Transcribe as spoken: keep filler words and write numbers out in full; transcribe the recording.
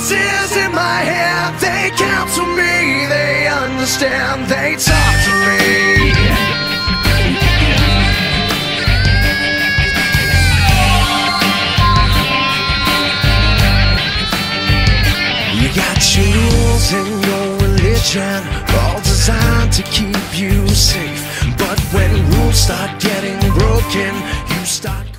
voices in my head, they counsel me, they understand, they talk to me. You got your rules and your religion, all designed to keep you safe, but when rules start getting broken, you start